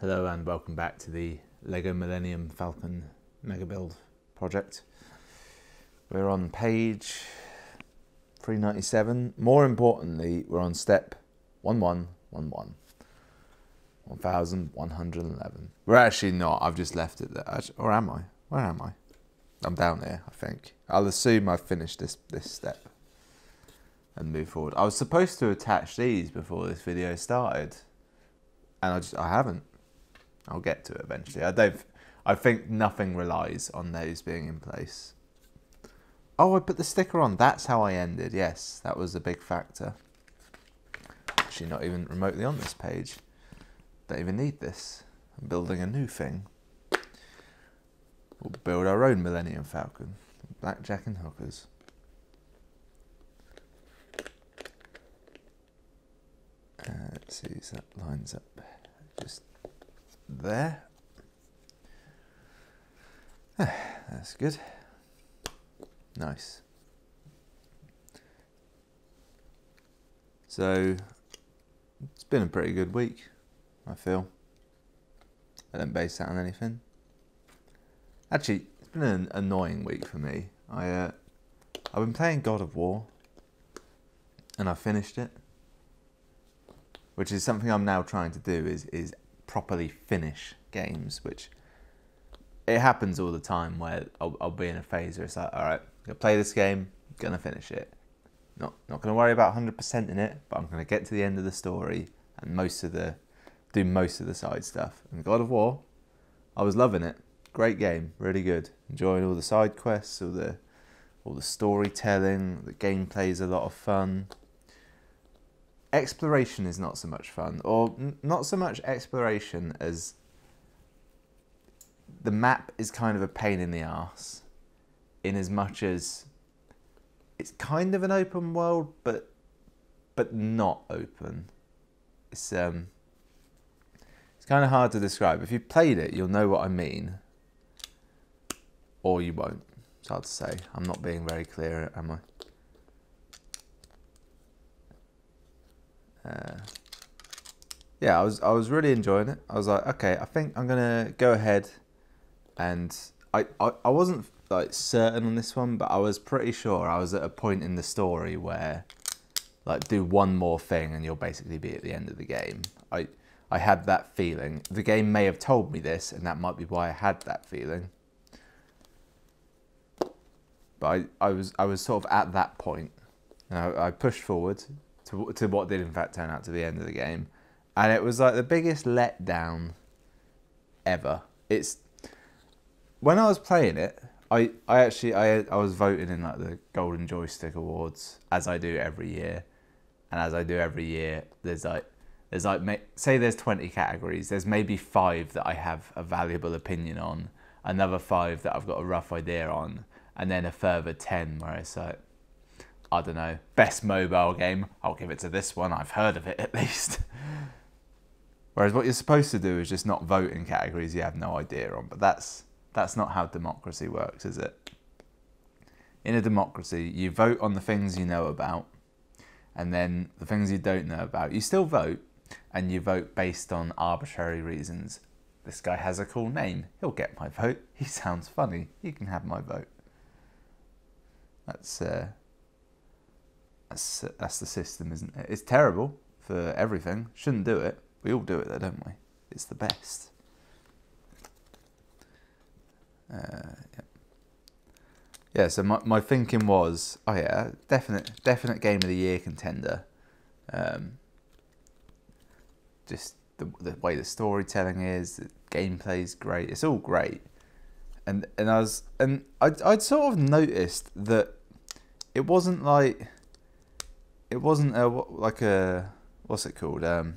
Hello and welcome back to the LEGO Millennium Falcon Mega Build project. We're on page 397. More importantly, we're on step 1111. 1111. We're actually not. I've just left it there. Or am I? Where am I? I'm down there, I think. I'll assume I've finished this step and move forward. I was supposed to attach these before this video started, and I haven't. I'll get to it eventually. I think nothing relies on those being in place. Oh, I put the sticker on. That's how I ended. Yes, that was a big factor. Actually, not even remotely on this page. Don't even need this. I'm building a new thing. We'll build our own Millennium Falcon. Blackjack and hookers. Let's see, so that lines up just there. That's good. Nice. So it's been a pretty good week, I feel. I don't base that on anything. Actually, it's been an annoying week for me. I've been playing God of War, and I finished it, which is something I'm now trying to do, is properly finish games, which it happens all the time where I'll be in a phase where it's like, all right, I'm going to play this game, I'm going to finish it. Not going to worry about 100% in it, but I'm going to get to the end of the story and do most of the side stuff. And God of War, I was loving it. Great game, really good. Enjoying all the side quests, all the storytelling, the gameplay's a lot of fun. Exploration is not so much fun, or not so much exploration as the map is kind of a pain in the arse, in as much as it's kind of an open world, but not open. It's kind of hard to describe. If you've played it, you'll know what I mean, or you won't. It's hard to say. I'm not being very clear, am I? Yeah, I was really enjoying it. I was like, okay, I think I'm gonna go ahead, and I wasn't like certain on this one, but I was pretty sure I was at a point in the story where like do one more thing and you'll basically be at the end of the game. I had that feeling. The game may have told me this, and that might be why I had that feeling. But I was sort of at that point, and I pushed forward to what did in fact turn out to be the end of the game, and it was like the biggest letdown ever. It's when I was playing it, I was voting in like the Golden Joystick Awards, as I do every year, and as I do every year, there's like say there's 20 categories, there's maybe 5 that I have a valuable opinion on, another 5 that I've got a rough idea on, and then a further 10 where it's like, I don't know, best mobile game, I'll give it to this one, I've heard of it at least. Whereas what you're supposed to do is just not vote in categories you have no idea on, but that's not how democracy works, is it? In a democracy, you vote on the things you know about, and then the things you don't know about, you still vote, and you vote based on arbitrary reasons. This guy has a cool name, he'll get my vote, he sounds funny, he can have my vote. That's the system, isn't it? It's terrible for everything. Shouldn't do it. We all do it, though, don't we? It's the best. Yeah, so my thinking was, oh yeah, definite Game of the Year contender. Just the way the storytelling is, the gameplay's great. It's all great. And I'd sort of noticed that it wasn't like... It wasn't like a what's it called, a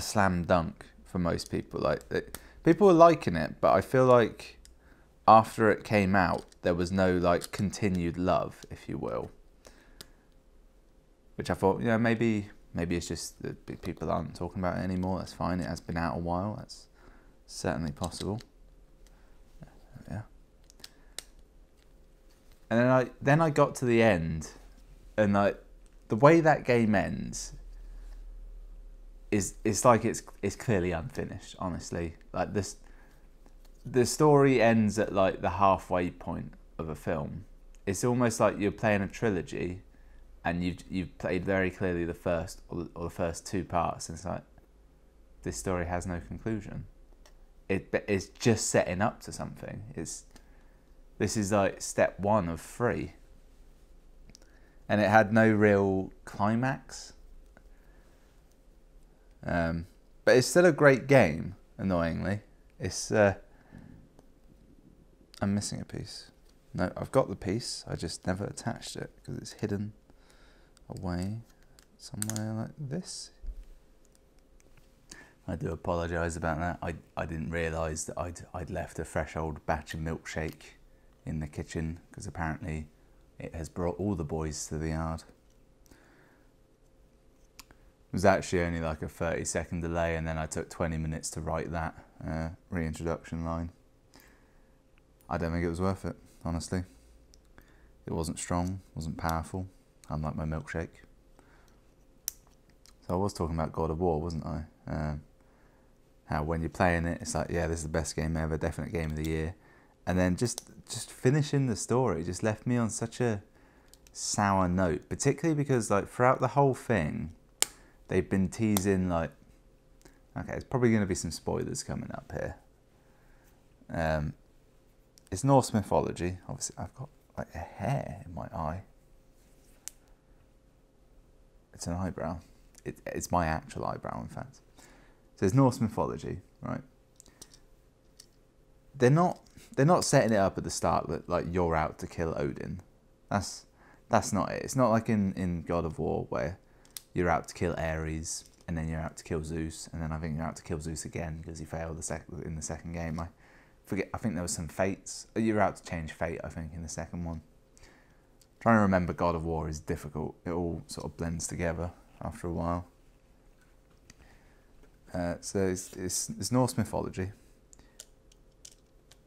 slam dunk for most people. Like people were liking it, but I feel like after it came out, there was no like continued love, if you will. Which I thought, you know, maybe it's just that people aren't talking about it anymore. That's fine. It has been out a while. That's certainly possible. Yeah. And then I got to the end, and like. The way that game ends, it's like it's clearly unfinished, honestly. Like this, the story ends at like the halfway point of a film. It's almost like you're playing a trilogy, and you've played very clearly the first or the first two parts. And it's like this story has no conclusion. It's just setting up to something. This is like step one of three. And it had no real climax. But it's still a great game, annoyingly. I'm missing a piece. No, I've got the piece. I just never attached it because it's hidden away somewhere like this. I do apologise about that. I didn't realise that I'd left a fresh old batch of milkshake in the kitchen because apparently it has brought all the boys to the yard. It was actually only like a 30-second delay, and then I took 20 minutes to write that reintroduction line. I don't think it was worth it, honestly. It wasn't strong, wasn't powerful, unlike my milkshake. So I was talking about God of War, wasn't I? How when you're playing it, it's like, yeah, this is the best game ever, definite game of the year. And then just finishing the story just left me on such a sour note, particularly because like throughout the whole thing, they've been teasing like, okay, it's probably going to be some spoilers coming up here. It's Norse mythology. Obviously, I've got like a hair in my eye. It's an eyebrow. It's my actual eyebrow, in fact. So it's Norse mythology, right? They're not setting it up at the start that like you're out to kill Odin. That's not it. It's not like in God of War where you're out to kill Ares and then you're out to kill Zeus, and then I think you're out to kill Zeus again because he failed in the second game. I forget. I think there was some fates. You're out to change fate, I think, in the second one. Trying to remember God of War is difficult. It all sort of blends together after a while. So it's Norse mythology.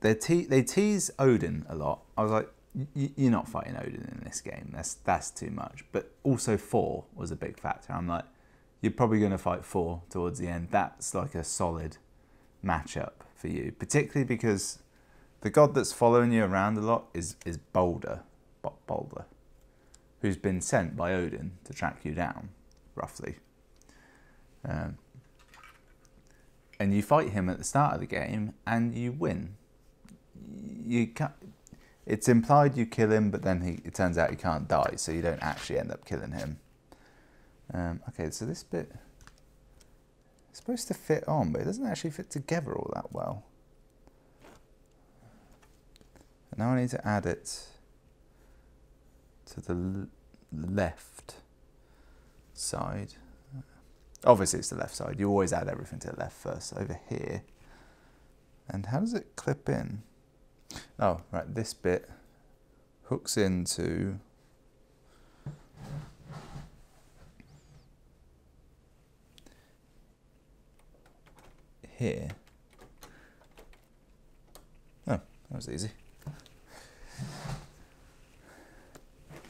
They tease Odin a lot. I was like, you're not fighting Odin in this game. That's too much. But also Thor was a big factor. I'm like, you're probably going to fight Thor towards the end. That's like a solid matchup for you, particularly because the god that's following you around a lot is Baldur, who's been sent by Odin to track you down, roughly. And you fight him at the start of the game, and you win. You can't, it's implied you kill him, but then it turns out he can't die, so you don't actually end up killing him. Okay, so this bit is supposed to fit on, but it doesn't actually fit together all that well. And now I need to add it to the left side. Obviously it's the left side. You always add everything to the left first, over here. And how does it clip in? Oh, right, this bit hooks into... here. Oh, that was easy.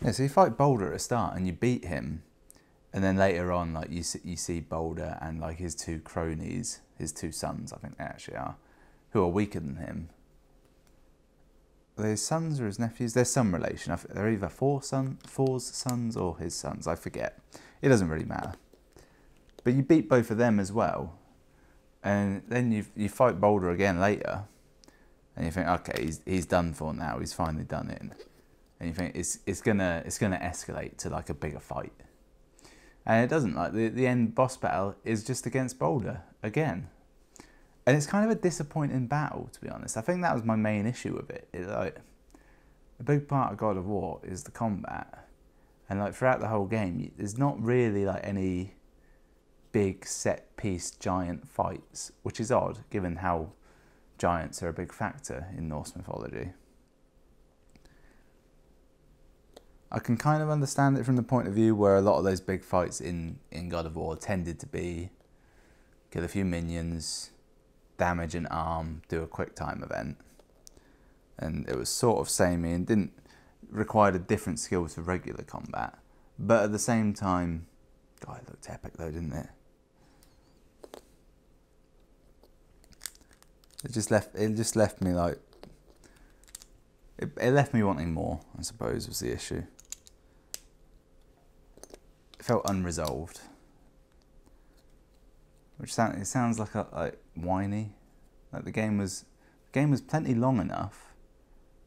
Yeah, so you fight Baldur at the start and you beat him. And then later on, like you see Baldur and like his two cronies, his two sons, I think they actually are, who are weaker than him. Are they his sons or his nephews? They're some relation. They're either Thor's sons or his sons. I forget. It doesn't really matter. But you beat both of them as well. And then you fight Baldur again later. And you think, okay, he's done for now. He's finally done it. And you think it's gonna escalate to like a bigger fight. And it doesn't. Like the end boss battle is just against Baldur again. And it's kind of a disappointing battle, to be honest. I think that was my main issue with it. Like, a big part of God of War is the combat, and like throughout the whole game, there's not really like any big set piece giant fights, which is odd given how giants are a big factor in Norse mythology. I can kind of understand it from the point of view where a lot of those big fights in God of War tended to be kill a few minions, damage an arm, do a quick time event. And it was sort of samey and didn't require a different skill to regular combat. But at the same time, God, it looked epic though, didn't it? It just left me like, it left me wanting more, I suppose, was the issue. It felt unresolved, which it sounds like whiny. Like the game was plenty long enough,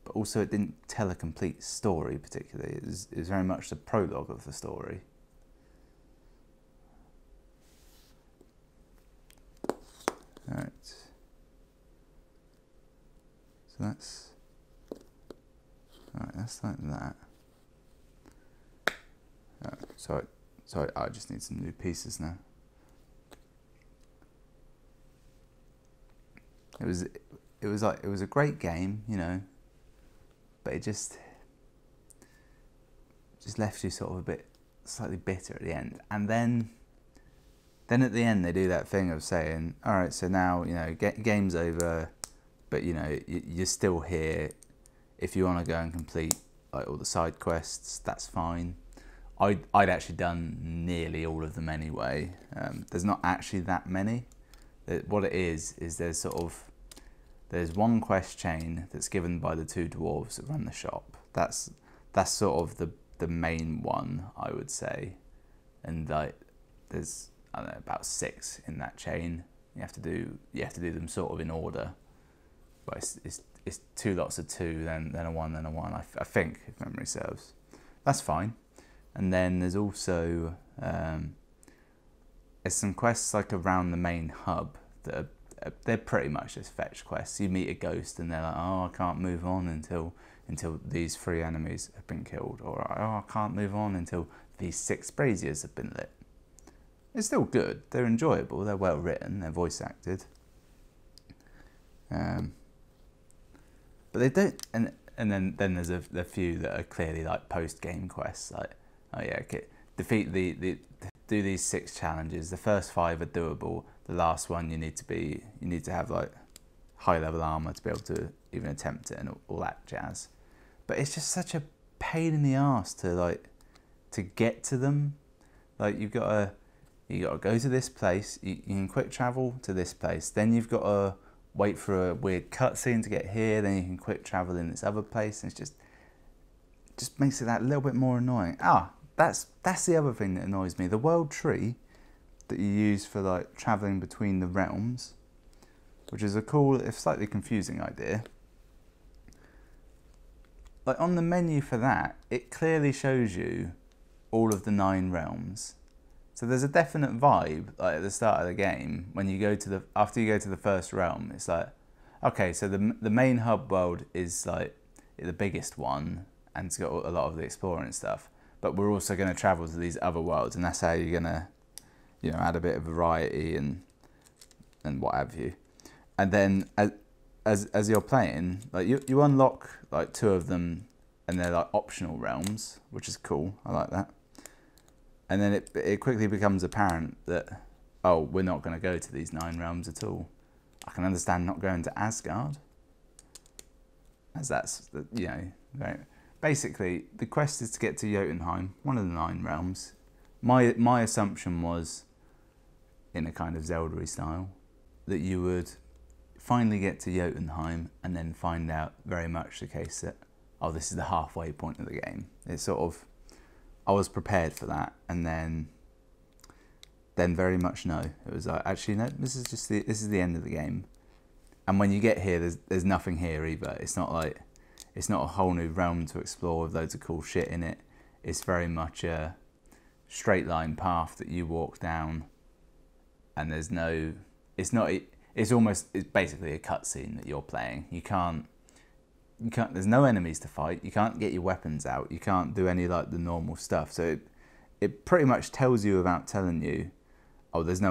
but also it didn't tell a complete story particularly. It was very much the prologue of the story. All right. So that's all right. That's like that. Right, so I just need some new pieces now. It was a great game, you know, but it just left you sort of a bit slightly bitter at the end. And then at the end they do that thing of saying, all right, so now, you know, game's over, but you know, you're still here. If you want to go and complete like all the side quests, that's fine. I'd actually done nearly all of them anyway. There's not actually that many. What it is there's one quest chain that's given by the two dwarves that run the shop. That's sort of the main one, I would say. And like there's, I don't know, about 6 in that chain. You have to do them sort of in order. But it's 2 lots of 2, then a 1, then a 1. I think, if memory serves. That's fine. And then there's also there's some quests like around the main hub that are, they're pretty much just fetch quests. You meet a ghost and they're like, oh, I can't move on until these 3 enemies have been killed, or oh, I can't move on until these 6 braziers have been lit. It's still good. They're enjoyable. They're well written. They're voice acted. But they don't. And then there's a few that are clearly like post game quests, like, oh yeah, okay. Do these 6 challenges. The first 5 are doable. The last one you need to have like high level armor to be able to even attempt it and all that jazz. But it's just such a pain in the ass to get to them. Like you gotta go to this place. You can quick travel to this place. Then you've gotta wait for a weird cutscene to get here. Then you can quick travel in this other place. And it's just makes it that little bit more annoying. Ah. That's the other thing that annoys me. The world tree that you use for like traveling between the realms, which is a cool, if slightly confusing idea. Like on the menu for that, it clearly shows you all of the 9 realms. So there's a definite vibe like at the start of the game when you go to after you go to the first realm. It's like, okay, so the main hub world is like the biggest one and it's got a lot of the exploring stuff. But we're also going to travel to these other worlds, and that's how you're going to, you know, add a bit of variety and what have you. And then as you're playing, like you unlock like 2 of them, and they're like optional realms, which is cool. I like that. And then it quickly becomes apparent that, oh, we're not going to go to these 9 realms at all. I can understand not going to Asgard, as that's, you know, right. Basically, the quest is to get to Jotunheim, one of the 9 realms. My assumption was, in a kind of Zelda-y style, that you would finally get to Jotunheim and then find out very much the case that, oh, this is the halfway point of the game. It's sort of, I was prepared for that, and then very much no. It was like, actually, no, this is the end of the game. And when you get here, there's nothing here either. It's not like, it's not a whole new realm to explore with loads of cool shit in it. It's very much a straight line path that you walk down, and there's no, it's not, it's basically a cutscene that you're playing. You can't, there's no enemies to fight. You can't get your weapons out. You can't do any like the normal stuff. So it pretty much tells you without telling you, oh, there's no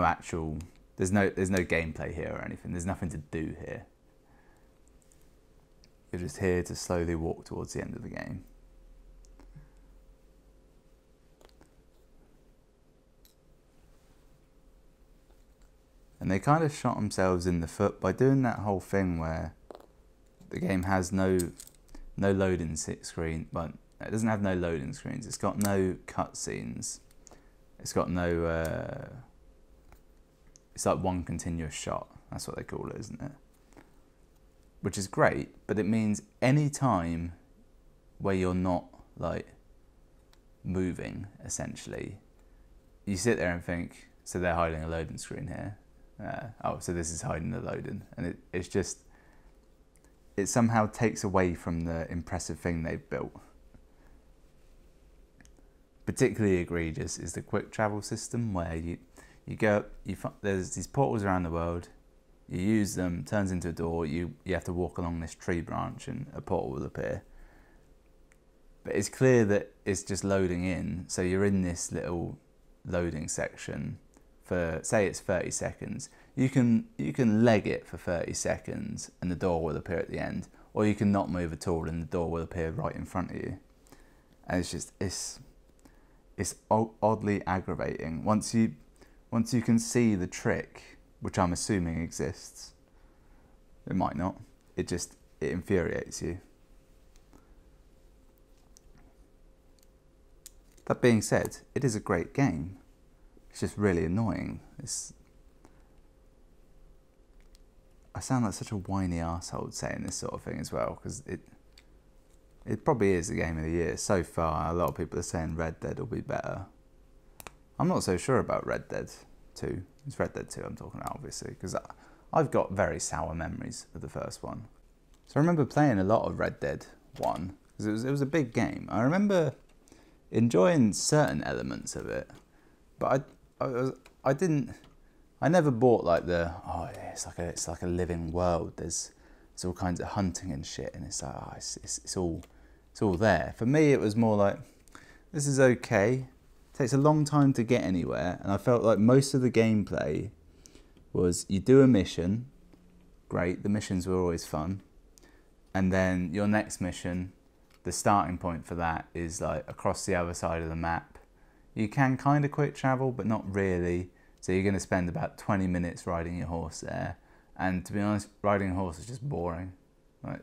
gameplay here or anything. There's nothing to do here. You're just here to slowly walk towards the end of the game. And they kind of shot themselves in the foot by doing that whole thing where the game has no loading screen, but it doesn't have no loading screens. It's got no cutscenes. It's got no, it's like one continuous shot. That's what they call it, isn't it? which is great, but it means any time where you're not like moving, essentially, you sit there and think, so they're hiding a loading screen here. Oh, so this is hiding the loading. And it's just, it somehow takes away from the impressive thing they've built. Particularly egregious is the quick travel system where you go up, there's these portals around the world, you use them, turns into a door, you have to walk along this tree branch and a portal will appear. But it's clear that it's just loading in, so you're in this little loading section for, say it's 30 seconds. You can leg it for 30 seconds and the door will appear at the end, or you can not move at all and the door will appear right in front of you. And it's just, it's oddly aggravating. Once you can see the trick, which I'm assuming exists, it might not, it infuriates you. That being said, it is a great game. It's just really annoying. I sound like such a whiny arsehole saying this sort of thing as well, because it probably is the game of the year so far. A lot of people are saying Red Dead will be better. I'm not so sure about Red Dead 2. It's Red Dead 2 I'm talking about, obviously, because I've got very sour memories of the first one. So I remember playing a lot of Red Dead 1, because it was a big game. I remember enjoying certain elements of it, but I never bought like the, oh yeah, it's like a living world. There's all kinds of hunting and shit, and it's like, oh, it's all there. For me, it was more like, this is okay. It takes a long time to get anywhere, and I felt like most of the gameplay was you do a mission, great. The missions were always fun, and then your next mission, the starting point for that is like across the other side of the map. You can kind of quick travel, but not really. So you're going to spend about 20 minutes riding your horse there. And to be honest, riding a horse is just boring. Like,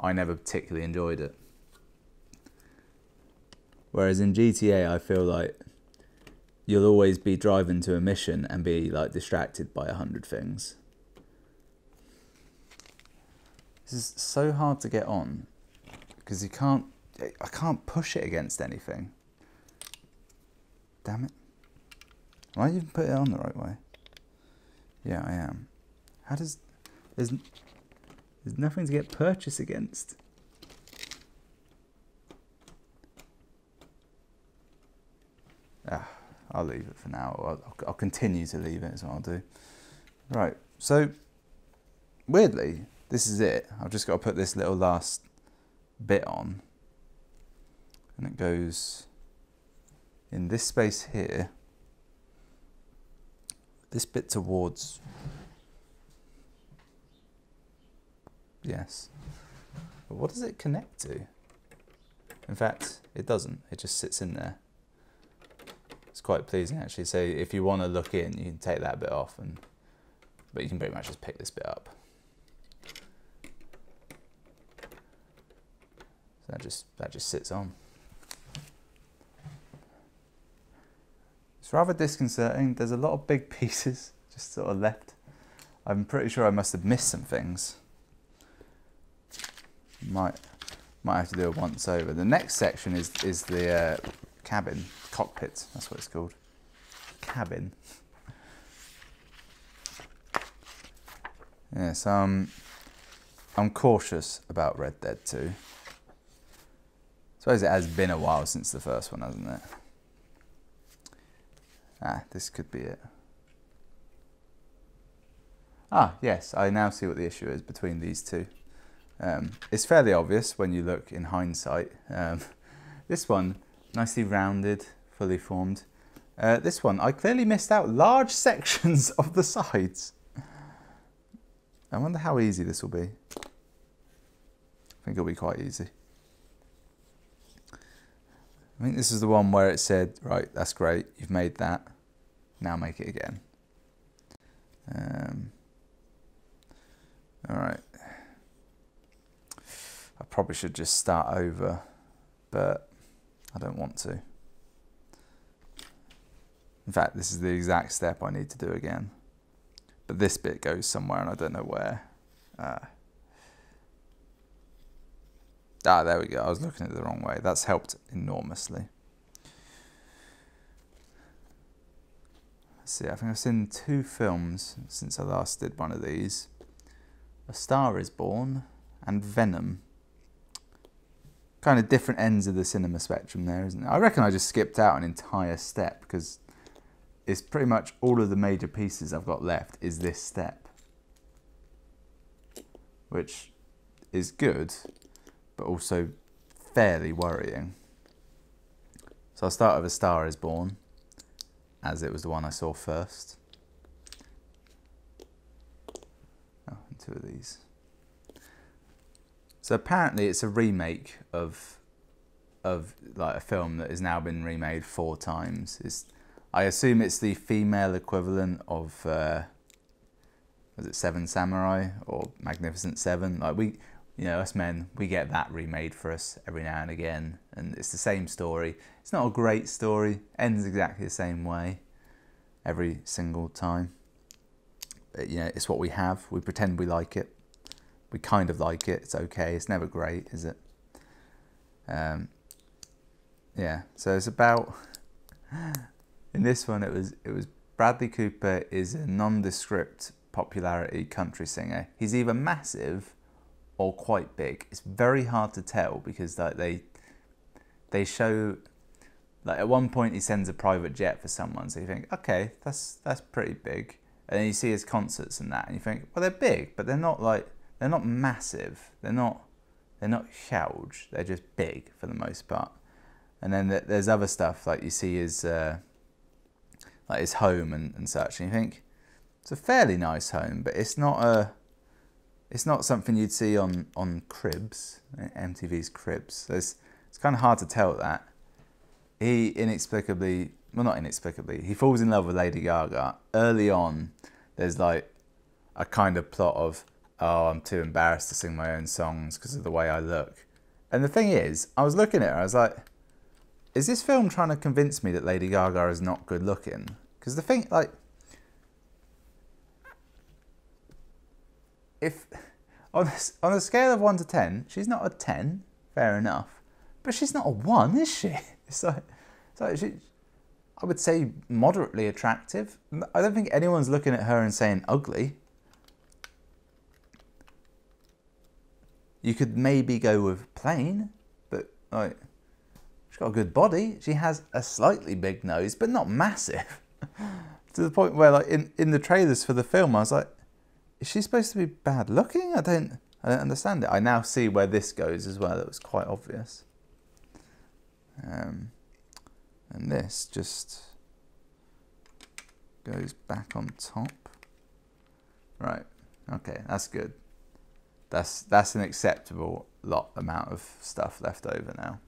I never particularly enjoyed it. Whereas in GTA, I feel like you'll always be driving to a mission and be like distracted by 100 things. This is so hard to get on. Because I can't push it against anything. Damn it. Am I even putting it on the right way? Yeah, I am. How does... There's nothing to get purchase against. I'll leave it for now. I'll continue to leave it, is what I'll do. Right, so... Weirdly, this is it. I've just got to put this little last bit on, and it goes in this space here, this bit towards, yes, but what does it connect to? In fact, it doesn't, it just sits in there. It's quite pleasing actually, so if you want to look in, you can take that bit off, but you can pretty much just pick this bit up. That just sits on. It's rather disconcerting. There's a lot of big pieces just sort of left. I'm pretty sure I must have missed some things. Might have to do a once over. The next section is the cabin, cockpit. That's what it's called. Cabin. Yeah, so I'm cautious about Red Dead 2. I suppose it has been a while since the first one, hasn't it? This could be it. Yes, I now see what the issue is between these two. It's fairly obvious when you look in hindsight. This one, nicely rounded, fully formed. This one, I clearly missed out large sections of the sides. I wonder how easy this will be. I think it'll be quite easy. I think this is the one where it said, right, that's great, you've made that, now make it again. All right. I probably should just start over, but I don't want to. In fact, this is the exact step I need to do again. But this bit goes somewhere and I don't know where. Ah, there we go. I was looking at it the wrong way. That's helped enormously. Let's see, I think I've seen 2 films since I last did one of these. A Star Is Born and Venom. Kind of different ends of the cinema spectrum there, isn't it? I reckon I just skipped out an entire step because it's pretty much all of the major pieces I've got left is this step. Which is good, but also fairly worrying. So I'll start with A Star Is Born, as it was the one I saw first. Oh, and 2 of these. So apparently it's a remake of like a film that has now been remade 4 times. It's, I assume it's the female equivalent of was it 7 Samurai or Magnificent 7? Like we. You know, us men, we get that remade for us every now and again, and it's the same story. It's not a great story, ends exactly the same way every single time. But, you know, it's what we have. We pretend we like it. We kind of like it. It's okay. It's never great, is it? Yeah. So it's about. In this one, it was Bradley Cooper is a nondescript popularity country singer. He's either massive or quite big. It's very hard to tell because like they show, like at one point he sends a private jet for someone, so you think, okay, that's pretty big. And then you see his concerts and that, and you think, well, they're big, but they're not massive. They're not huge. They're just big for the most part. And then there's other stuff, like you see his like his home and such, and you think it's a fairly nice home, but it's not something you'd see on Cribs, MTV's Cribs. So it's kind of hard to tell that. He inexplicably, well not inexplicably, he falls in love with Lady Gaga. Early on, there's like a kind of plot of, oh, I'm too embarrassed to sing my own songs because of the way I look. And the thing is, I was looking at her, I was like, is this film trying to convince me that Lady Gaga is not good looking? Because the thing, like, if on a scale of 1 to 10, she's not a 10, fair enough, but she's not a 1, is she? It's like she, I would say moderately attractive. I don't think anyone's looking at her and saying ugly. You could maybe go with plain, but like she's got a good body. She has a slightly big nose, but not massive. To the point where like in the trailers for the film, I was like, is she supposed to be bad looking? I don't understand it. I now see where this goes as well. That was quite obvious. And this just goes back on top. Right. Okay, that's good. That's an acceptable amount of stuff left over now.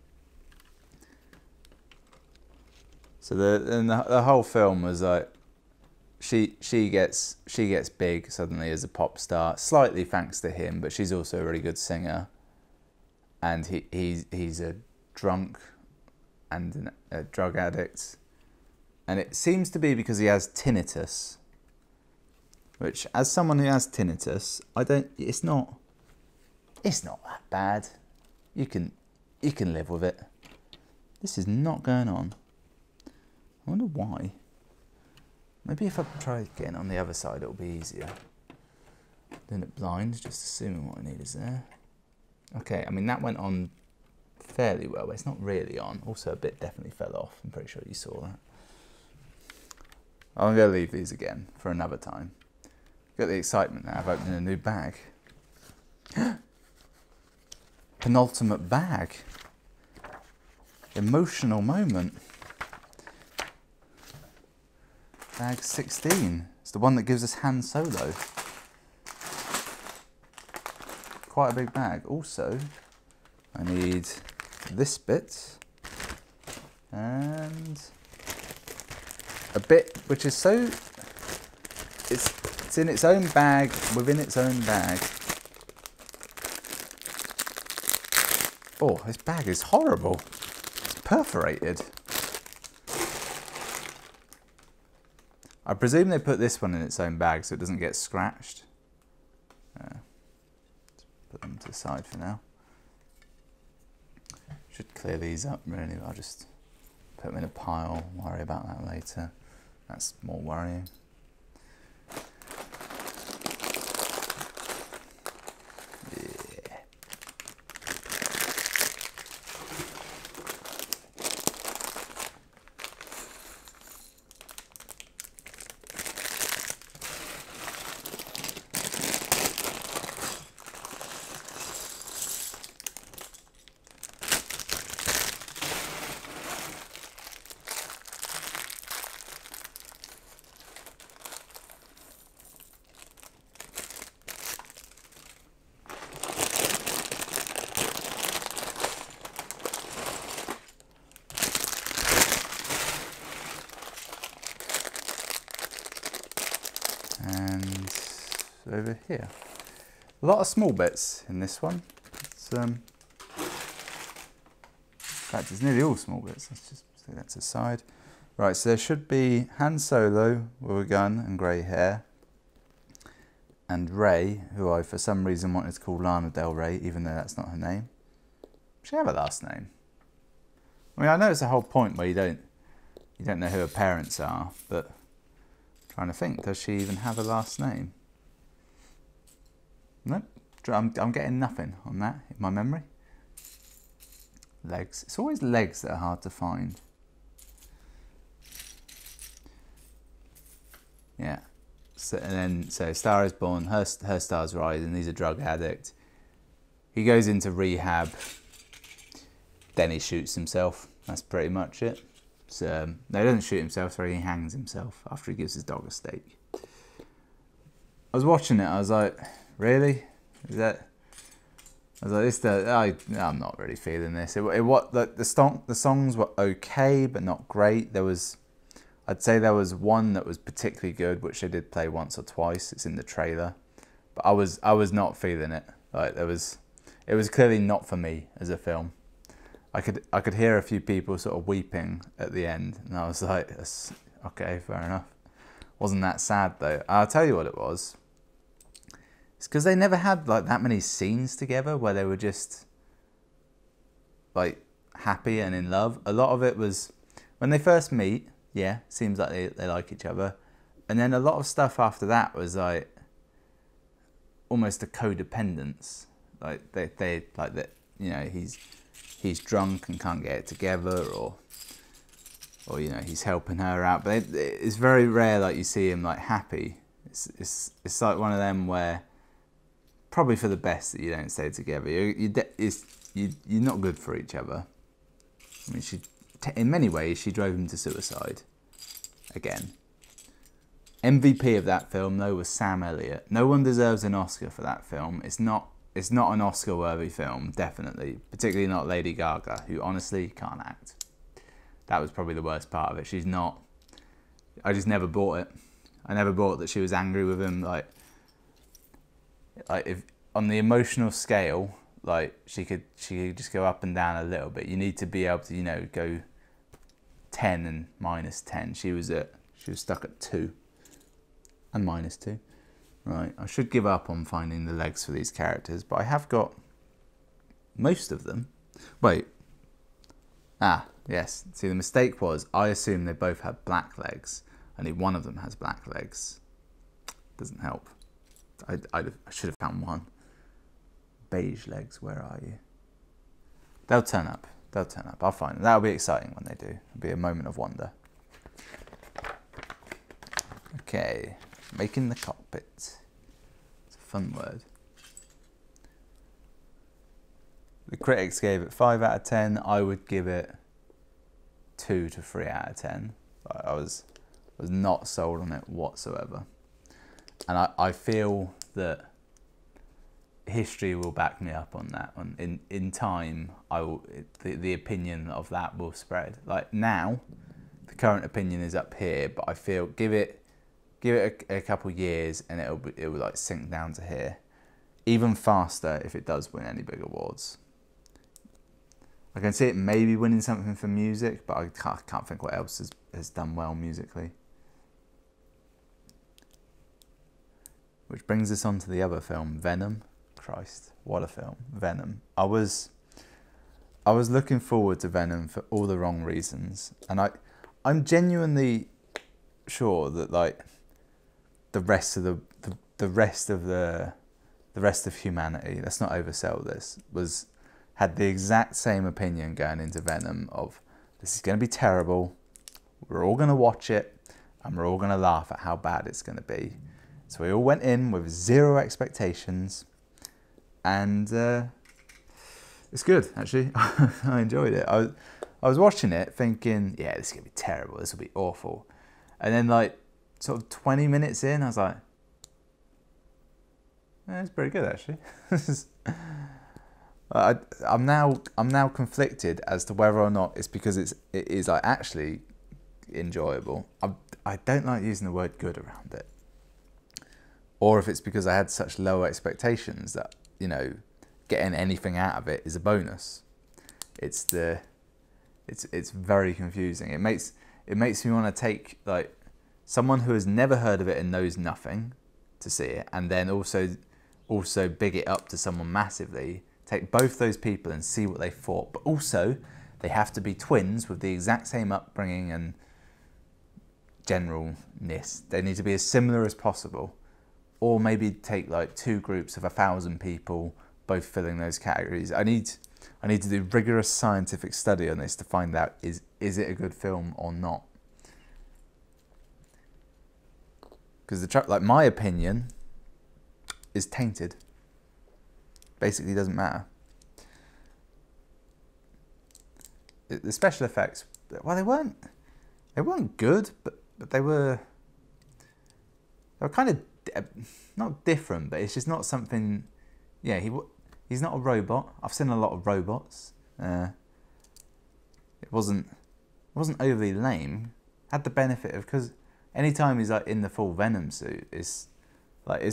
So the whole film was like, She gets big suddenly as a pop star, slightly thanks to him, but she's also a really good singer. And he's a drunk and a drug addict, and it seems to be because he has tinnitus. Which, as someone who has tinnitus, I don't. It's not that bad. You can live with it. This is not going on. I wonder why. Maybe if I try getting on the other side, it'll be easier. Doing it blind, just assuming what I need is there. Okay, I mean, that went on fairly well, but it's not really on. Also, a bit definitely fell off. I'm pretty sure you saw that. I'm going to leave these again for another time. Got the excitement now of opening a new bag. Penultimate bag. Emotional moment. Bag 16. It's the one that gives us Han Solo. Quite a big bag. Also, I need this bit and a bit which is so. It's in its own bag within its own bag. Oh, this bag is horrible. It's perforated. I presume they put this one in its own bag so it doesn't get scratched. put them to the side for now. Should clear these up really, but I'll just put them in a pile, worry about that later. That's more worrying. Yeah. Over here. A lot of small bits in this one. It's, in fact, it's nearly all small bits. Let's just stick that to the side. Right, so there should be Han Solo with a gun and grey hair, and Rey, who I for some reason wanted to call Lana Del Rey, even though that's not her name. Does she have a last name? I mean, I know it's the whole point where you don't know who her parents are, but I'm trying to think, does she even have a last name? Nope, I'm getting nothing on that in my memory. Legs. It's always legs that are hard to find. Yeah. So, and then, so Star Is Born, her star's rising, he's a drug addict. He goes into rehab, then he shoots himself. That's pretty much it. So, no, he doesn't shoot himself, sorry, he hangs himself after he gives his dog a steak. I was watching it, I was like, really? Is that? I was like, this. I'm not really feeling this. The songs were okay, but not great. There was, I'd say there was one that was particularly good, which they did play once or twice. It's in the trailer, but I was not feeling it. Like it was clearly not for me as a film. I could hear a few people sort of weeping at the end, and I was like, okay, fair enough. Wasn't that sad though? I'll tell you what it was. It's because they never had like that many scenes together where they were just like happy and in love. A lot of it was when they first meet, yeah, seems like they like each other. And then a lot of stuff after that was like almost a codependence. Like they you know, he's drunk and can't get it together, or you know, he's helping her out. But it's very rare like you see him like happy. It's like one of them where probably for the best that you don't stay together. You're not good for each other. I mean, in many ways, she drove him to suicide. Again. MVP of that film, though, was Sam Elliott. No one deserves an Oscar for that film. It's not an Oscar-worthy film, definitely. Particularly not Lady Gaga, who honestly can't act. That was probably the worst part of it. She's not... I just never bought it. I never bought that she was angry with him, like if on the emotional scale, like she could just go up and down a little bit. You need to be able to, you know, go 10 and minus 10. She was stuck at 2 and minus 2. Right, I should give up on finding the legs for these characters, but I have got most of them. Wait. Ah, yes. See, the mistake was I assumed they both had black legs. Only one of them has black legs. Doesn't help. I should have found one. Beige legs, where are you? They'll turn up. They'll turn up. I'll find them. That'll be exciting when they do. It'll be a moment of wonder. Okay. Making the cockpit. It's a fun word. The critics gave it 5 out of 10. I would give it 2 to 3 out of 10. I was not sold on it whatsoever. And I feel that history will back me up on that. In time, the opinion of that will spread. Like now, the current opinion is up here, but I feel give it a couple years and it will like sink down to here, even faster if it does win any big awards. I can see it maybe winning something for music, but I can't think what else has done well musically. Which brings us on to the other film, Venom. Christ, what a film. Venom. I was looking forward to Venom for all the wrong reasons. And I'm genuinely sure that like the rest of humanity, let's not oversell this, had the exact same opinion going into Venom of this is going to be terrible, we're all going to watch it, and we're all going to laugh at how bad it's going to be. So we all went in with zero expectations, and it's good, actually. I enjoyed it. I was watching it thinking, yeah, this is going to be terrible, this will be awful. And then like sort of 20 minutes in, I was like, yeah, it's pretty good, actually. I'm now conflicted as to whether or not it's because it is like actually enjoyable. I don't like using the word good around it, or if it's because I had such low expectations that, you know, getting anything out of it is a bonus. It's very confusing. It makes me want to take like someone who has never heard of it and knows nothing to see it, and then also big it up to someone massively. Take both those people and see what they thought, but also they have to be twins with the exact same upbringing and generalness. They need to be as similar as possible, or maybe take like two groups of 1,000 people, both filling those categories. I need to do rigorous scientific study on this to find out is it a good film or not. Because my opinion is tainted. Basically doesn't matter. The special effects, well, they weren't good, but they were kind of not different, but it's just not something. Yeah, he's not a robot. I've seen a lot of robots. It wasn't overly lame. Had the benefit of, because anytime he's like in the full Venom suit, it's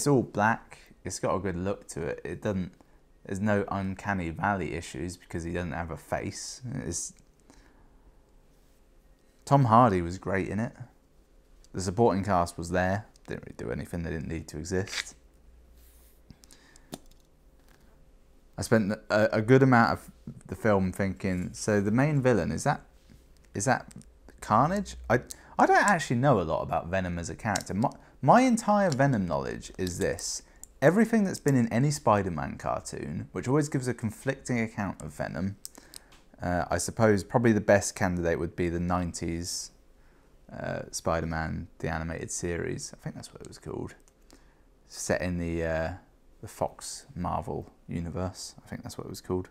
all black. It's got a good look to it. It doesn't. There's no uncanny valley issues because he doesn't have a face. Tom Hardy was great in it. The supporting cast was there. Didn't really do anything that didn't need to exist. I spent a good amount of the film thinking, so the main villain, is that Carnage? I don't actually know a lot about Venom as a character. My entire Venom knowledge is this. Everything that's been in any Spider-Man cartoon, which always gives a conflicting account of Venom. I suppose probably the best candidate would be the 90s Spider-Man: The Animated Series. I think that's what it was called. Set in the Fox Marvel universe. I think that's what it was called.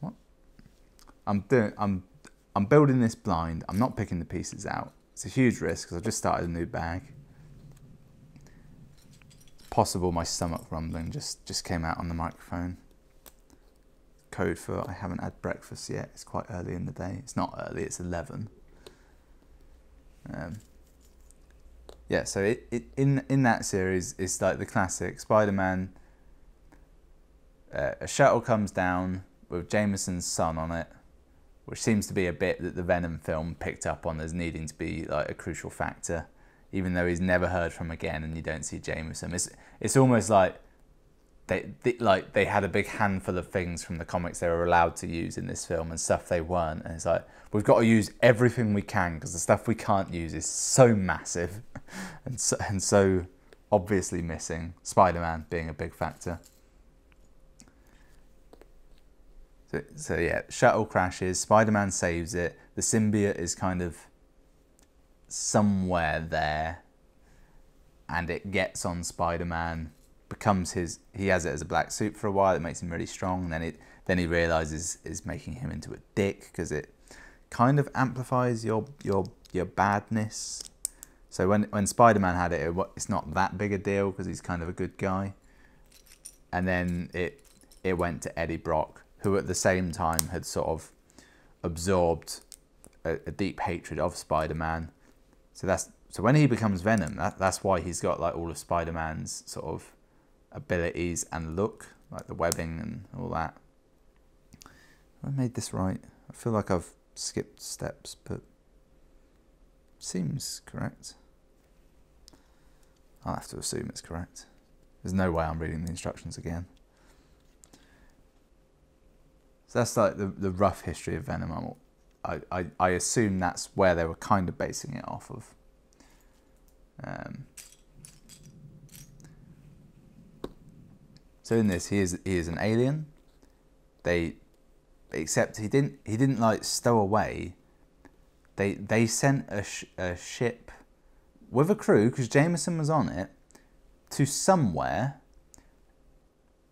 What? I'm building this blind. I'm not picking the pieces out. It's a huge risk because I just started a new bag. Possible my stomach rumbling just came out on the microphone. Code for I haven't had breakfast yet. It's quite early in the day. It's not early, it's 11. Yeah, so in that series, it's like the classic Spider-Man. A shuttle comes down with Jameson's son on it, which seems to be a bit that the Venom film picked up on as needing to be like a crucial factor, even though he's never heard from again, and you don't see Jameson. It's almost like they had a big handful of things from the comics they were allowed to use in this film and stuff they weren't, and it's like, we've got to use everything we can because the stuff we can't use is so massive and so obviously missing, Spider-Man being a big factor. So yeah, shuttle crashes, Spider-Man saves it, the symbiote is kind of somewhere there, and it gets on Spider-Man, becomes his. He has it as a black suit for a while. It makes him really strong. And then he realizes it's making him into a dick because it kind of amplifies your badness. So when Spider-Man had it, it's not that big a deal because he's kind of a good guy. And then it went to Eddie Brock, who at the same time had sort of absorbed a deep hatred of Spider-Man. So when he becomes Venom, that's why he's got like all of Spider-Man's sort of abilities and look, like the webbing and all that. Have I made this right? I feel like I've skipped steps, but seems correct. I'll have to assume it's correct. There's no way I'm reading the instructions again. So that's like the rough history of Venom. I assume that's where they were kind of basing it off of. So in this, he is an alien. Except he didn't like stow away. They sent a ship with a crew, because Jameson was on it, to somewhere,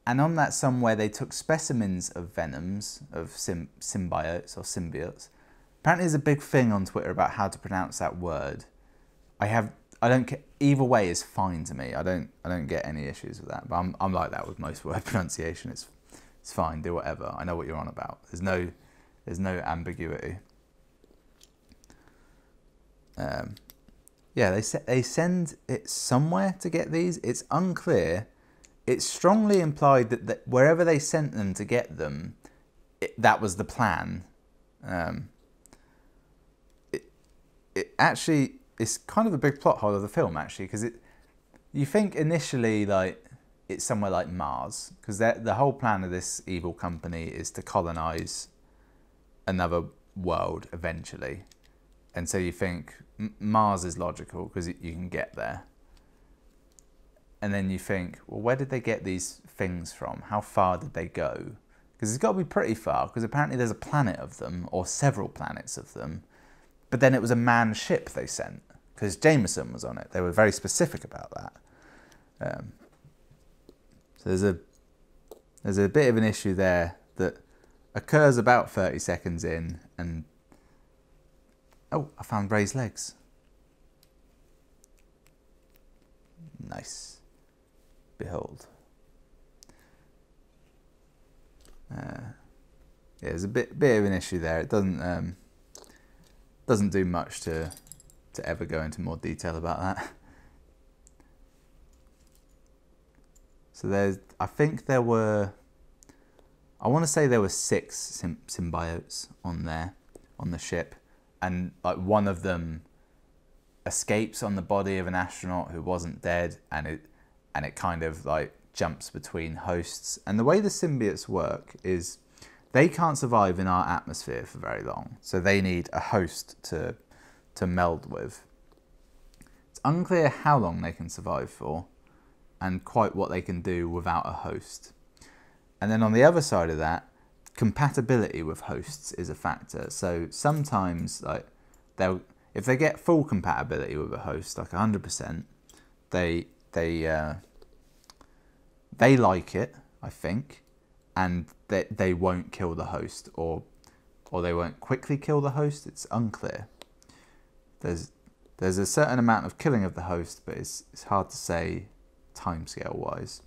and on that somewhere they took specimens of Venoms, of symbiotes. Apparently there's a big thing on Twitter about how to pronounce that word. I don't care, either way is fine to me. I don't get any issues with that, but I'm like that with most word pronunciation. It's fine, do whatever. I know what you're on about. There's no ambiguity. Yeah, they send it somewhere to get these. It's unclear. It's strongly implied that wherever they sent them to get them, that was the plan. It actually, it's kind of a big plot hole of the film, actually, because you think initially, like, it's somewhere like Mars, because the whole plan of this evil company is to colonize another world eventually. And so you think Mars is logical because you can get there. And then you think, well, where did they get these things from? How far did they go? Because it's got to be pretty far, because apparently there's a planet of them, or several planets of them. But then it was a manned ship they sent, because Jameson was on it. They were very specific about that. So there's a bit of an issue there that occurs about 30 seconds in, and oh, I found Rey's legs. Nice. Behold. Yeah, there's a bit of an issue there. It doesn't do much to ever go into more detail about that. So I think there were, I want to say there were 6 symbiotes on the ship, and like one of them escapes on the body of an astronaut who wasn't dead, and it kind of like jumps between hosts. And the way the symbiotes work is they can't survive in our atmosphere for very long, so they need a host to meld with. It's unclear how long they can survive for, and quite what they can do without a host. And then on the other side of that, compatibility with hosts is a factor. So sometimes, like, if they get full compatibility with a host, like 100%, they like it, I think, and they won't kill the host, or they won't quickly kill the host. It's unclear. There's a certain amount of killing of the host, but it's hard to say timescale wise.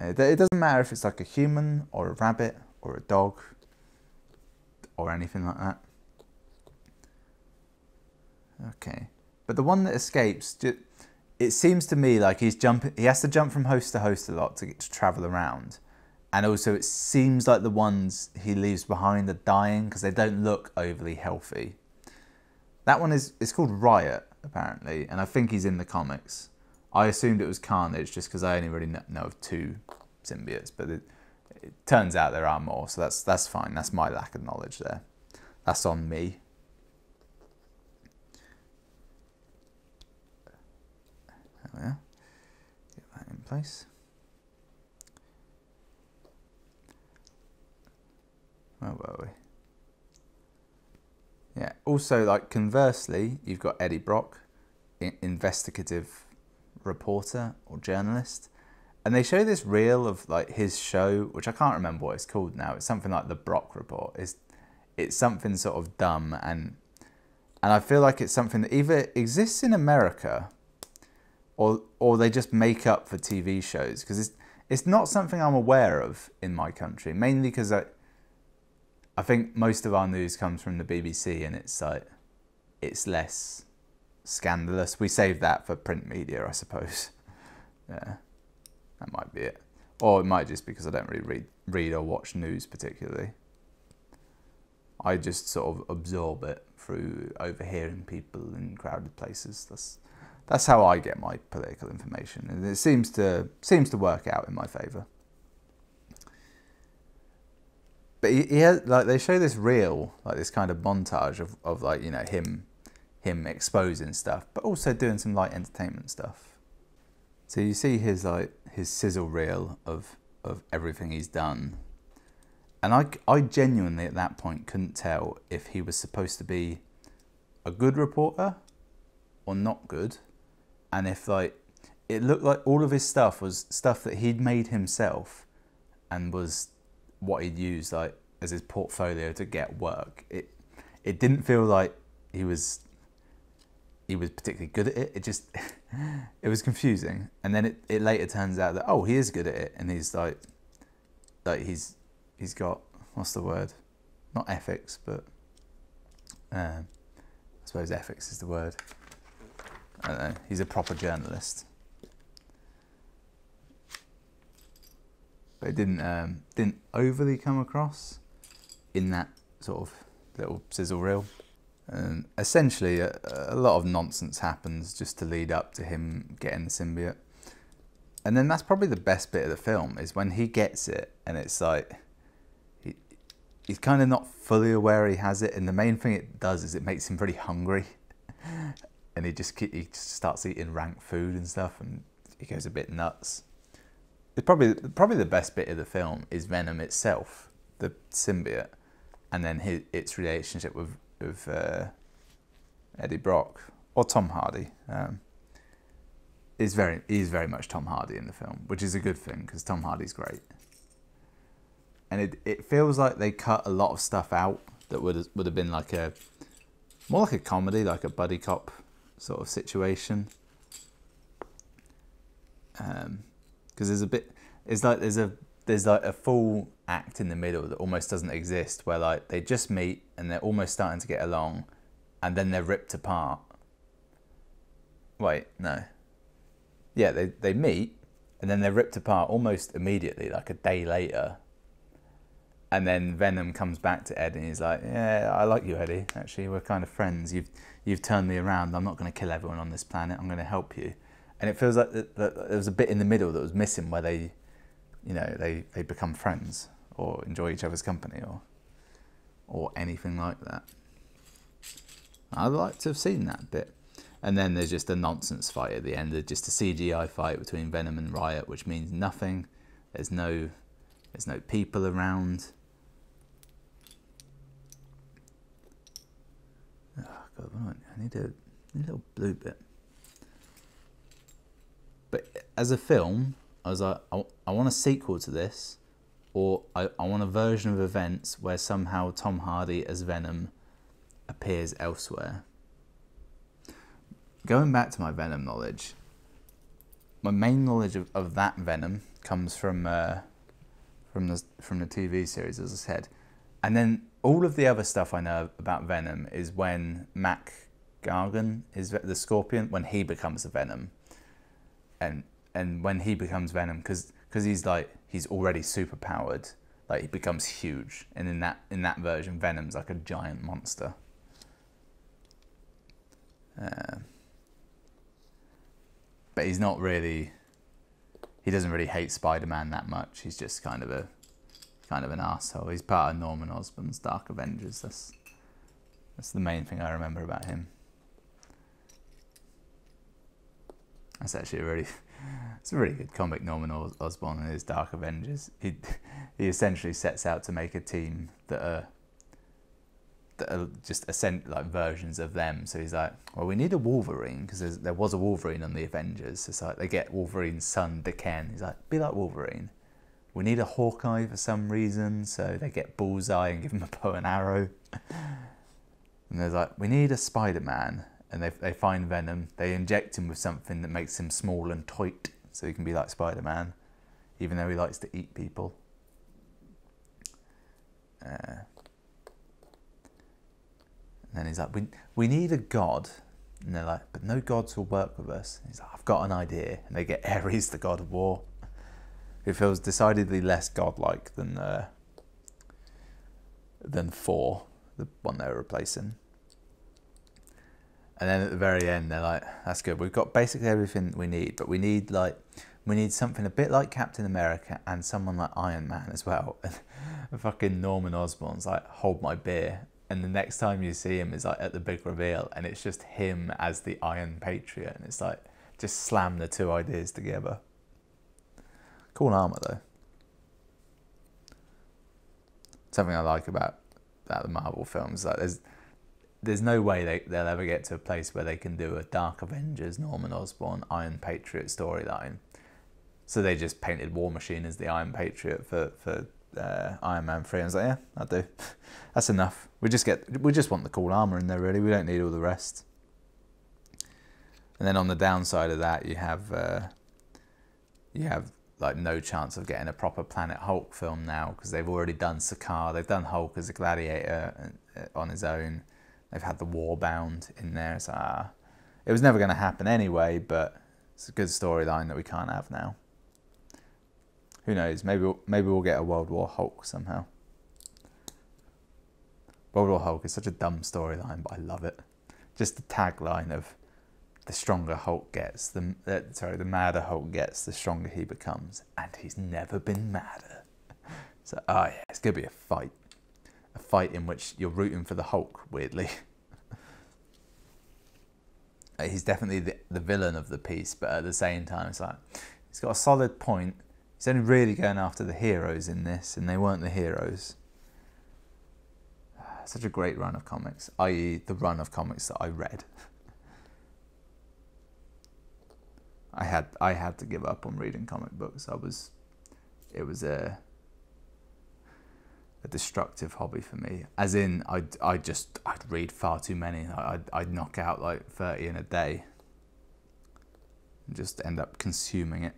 It doesn't matter if it's like a human or a rabbit or a dog or anything like that. Okay, but the one that escapes, it seems to me like he has to jump from host to host a lot to get to travel around, and also it seems like the ones he leaves behind are dying because they don't look overly healthy. That one is called Riot apparently, and I think he's in the comics. I assumed it was Carnage just because I only really know of 2 symbiotes, but it turns out there are more, so that's fine. That's my lack of knowledge there. That's on me. There we are. Get that in place. Where were we? Yeah. Also, like conversely, you've got Eddie Brock, investigative reporter or journalist, and they show this reel of like his show, which I can't remember what it's called now. It's something like the Brock Report. It's something sort of dumb, and I feel like it's something that either exists in America or they just make up for TV shows, because it's not something I'm aware of in my country, mainly because I think most of our news comes from the BBC, and it's like it's less scandalous. We save that for print media, I suppose. Yeah, that might be it. Or it might just be because I don't really read or watch news particularly. I just sort of absorb it through overhearing people in crowded places. That's That's how I get my political information, and it seems to work out in my favour. But he has, like, they show this reel, like this kind of montage of like, you know, him exposing stuff, but also doing some light entertainment stuff. So you see his like his sizzle reel of everything he's done, and I genuinely at that point couldn't tell if he was supposed to be a good reporter or not good. And if, like, it looked like all of his stuff was stuff that he'd made himself and was what he'd used, like, as his portfolio to get work. It didn't feel like he was particularly good at it. It just, it was confusing. And then it later turns out that, oh, he is good at it. And he's like he's got, what's the word? Not ethics, but I suppose ethics is the word. I don't know, he's a proper journalist. But it didn't overly come across in that sort of little sizzle reel. Essentially, a lot of nonsense happens just to lead up to him getting the symbiote. And then that's probably the best bit of the film, is when he gets it and it's like, he's kind of not fully aware he has it, and the main thing it does is it makes him really hungry. And he just starts eating rank food and stuff, and he goes a bit nuts. It's probably the best bit of the film is Venom itself, the symbiote, and then its relationship with Eddie Brock or Tom Hardy. He's very much Tom Hardy in the film, which is a good thing because Tom Hardy's great. And it feels like they cut a lot of stuff out that would have been like more like a comedy, like a buddy cop sort of situation, because there's like a full act in the middle that almost doesn't exist, where like they just meet and they're almost starting to get along, and then they're ripped apart. Wait, no, yeah, they meet and then they're ripped apart almost immediately, like a day later. And then Venom comes back to Ed and he's like, yeah, I like you, Eddie, actually. We're kind of friends. You've turned me around. I'm not going to kill everyone on this planet. I'm going to help you. And it feels like there was a bit in the middle that was missing, where they, you know, they become friends or enjoy each other's company or anything like that. I'd like to have seen that bit. And then there's just a nonsense fight at the end. There's just a CGI fight between Venom and Riot, which means nothing. There's no people around. Oh God, I need a little blue bit. But as a film, I was like, I want a sequel to this, or I want a version of events where somehow Tom Hardy as Venom appears elsewhere. Going back to my Venom knowledge, my main knowledge of that Venom comes from the TV series, as I said. And then all of the other stuff I know about Venom is when Mac Gargan is the Scorpion, when he becomes a Venom. And when he becomes Venom, because he's already super powered, like he becomes huge. And in that version, Venom's like a giant monster. But he's not really. He doesn't really hate Spider-Man that much. He's just kind of an arsehole. He's part of Norman Osborn's Dark Avengers. That's the main thing I remember about him. That's actually a really good comic, Norman Osborn and his Dark Avengers. He essentially sets out to make a team that are just like versions of them. So he's like, well, we need a Wolverine, because there was a Wolverine on the Avengers. It's like they get Wolverine's son, Deken. He's like, be like Wolverine. We need a Hawkeye for some reason, so they get Bullseye and give him a bow and arrow. And they're like, we need a Spider-Man. And they find Venom. They inject him with something that makes him small and tight, so he can be like Spider-Man, even though he likes to eat people. And he's like, we need a god. And they're like, but no gods will work with us. And he's like, I've got an idea. And they get Ares, the god of war, who feels decidedly less godlike than Thor, the one they're replacing. And then at the very end, they're like, that's good. We've got basically everything we need, but we need like, we need something a bit like Captain America and someone like Iron Man as well. And fucking Norman Osborn's like, hold my beer. And the next time you see him is like at the big reveal, and it's just him as the Iron Patriot. And it's like, just slam the two ideas together. Cool armor though. Something I like about the Marvel films, like there's no way they'll ever get to a place where they can do a Dark Avengers, Norman Osborn, Iron Patriot storyline. So they just painted War Machine as the Iron Patriot for Iron Man 3. I was like, yeah, I'll do. That's enough. We just want the cool armor in there, really. We don't need all the rest. And then on the downside of that, you have like no chance of getting a proper Planet Hulk film now, because they've already done Sakaar, they've done Hulk as a gladiator on his own, they've had the Warbound in there. So it was never going to happen anyway, but it's a good storyline that we can't have now. Who knows? Maybe we'll get a World War Hulk somehow. World War Hulk is such a dumb storyline, but I love it. Just the tagline of, the stronger Hulk gets, the madder Hulk gets, the stronger he becomes, and he's never been madder. So, oh yeah, it's gonna be a fight in which you're rooting for the Hulk. Weirdly, he's definitely the villain of the piece, but at the same time, it's like he's got a solid point. He's only really going after the heroes in this, and they weren't the heroes. Such a great run of comics, i.e., the run of comics that I read. I had to give up on reading comic books. It was a destructive hobby for me. As in, I'd read far too many. I'd knock out like 30 in a day, and just end up consuming it.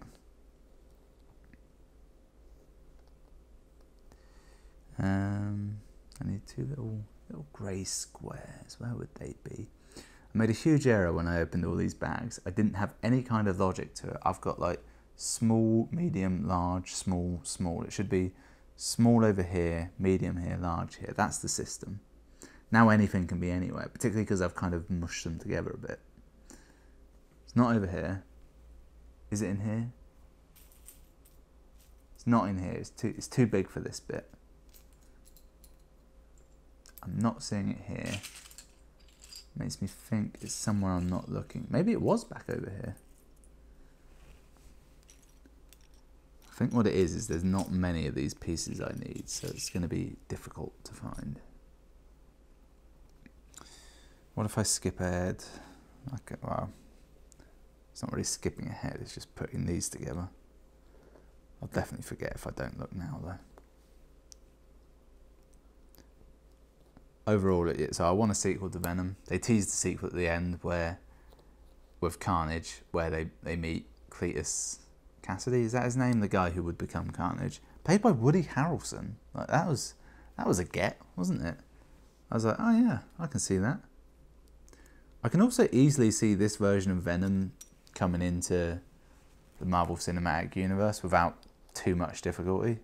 I need two little grey squares. Where would they be? I made a huge error when I opened all these bags. I didn't have any kind of logic to it. I've got like small, medium, large, small, small. It should be small over here, medium here, large here. That's the system. Now anything can be anywhere, particularly because I've kind of mushed them together a bit. It's not over here. Is it in here? It's not in here. It's too big for this bit. I'm not seeing it here. Makes me think it's somewhere I'm not looking. Maybe it was back over here. I think what it is there's not many of these pieces I need, so it's going to be difficult to find. What if I skip ahead? Okay, well, it's not really skipping ahead, it's just putting these together. I'll definitely forget if I don't look now, though. Overall, so I want a sequel to Venom. They teased the sequel at the end with Carnage, where they meet Cletus Cassidy. Is that his name? The guy who would become Carnage, played by Woody Harrelson. Like that was a get, wasn't it? I was like, oh yeah, I can see that. I can also easily see this version of Venom coming into the Marvel Cinematic Universe without too much difficulty.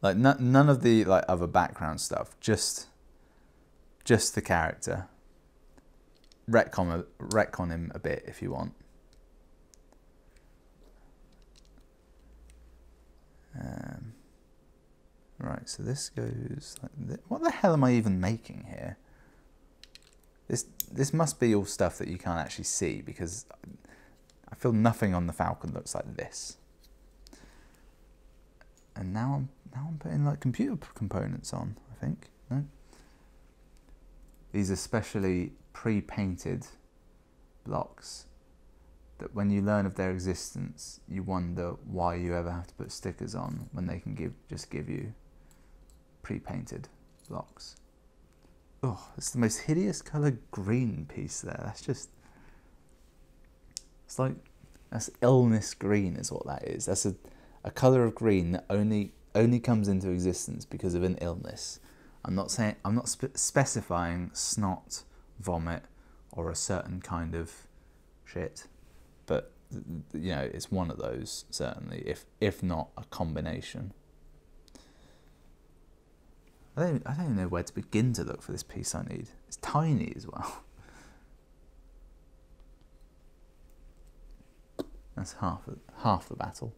Like none of the like other background stuff, just the character. Retcon him a bit if you want. Right, so this goes like this. What the hell am I even making here? This must be all stuff that you can't actually see, because I feel nothing on the Falcon looks like this. And now I'm putting like computer components on, I think. No, these are specially pre-painted blocks that when you learn of their existence, you wonder why you ever have to put stickers on when they can just give you pre-painted blocks. Oh, it's the most hideous colour green piece there. That's just, it's like, that's illness green is what that is. That's a colour of green that only comes into existence because of an illness. I'm not specifying snot, vomit, or a certain kind of shit, but you know, it's one of those certainly, if not a combination. I don't even know where to begin to look for this piece I need. It's tiny as well. That's half the battle.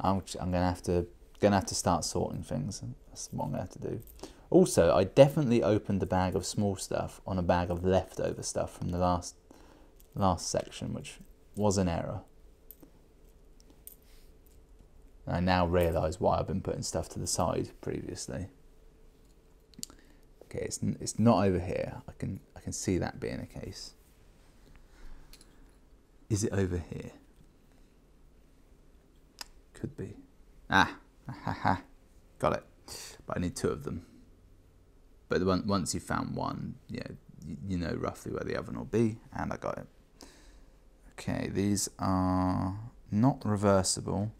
I'm gonna have to start sorting things. That's what I'm gonna have to do. Also, I definitely opened a bag of small stuff on a bag of leftover stuff from the last section, which was an error. And I now realise why I've been putting stuff to the side previously. Okay, it's not over here. I can see that being a case. Is it over here? Could be. Ah, got it. But I need two of them. But once you've found one, you know roughly where the other one will be, and I got it. Okay, these are not reversible,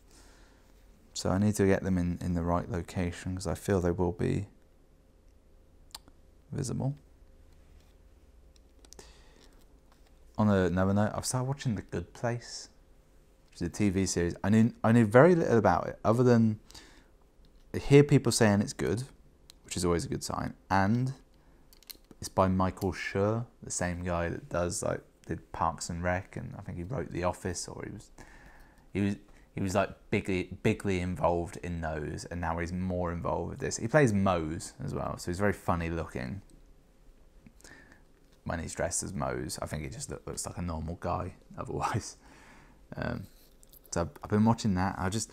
so I need to get them in the right location because I feel they will be visible. On another note, I've started watching The Good Place, which is a TV series. I knew very little about it, other than I hear people saying it's good, which is always a good sign, and it's by Michael Schur, the same guy that did Parks and Rec, and I think he wrote The Office, or he was like bigly involved in those, and now he's more involved with this. He plays Mose as well, so he's very funny looking when he's dressed as Mose. I think he just looks like a normal guy otherwise. So I've been watching that. I just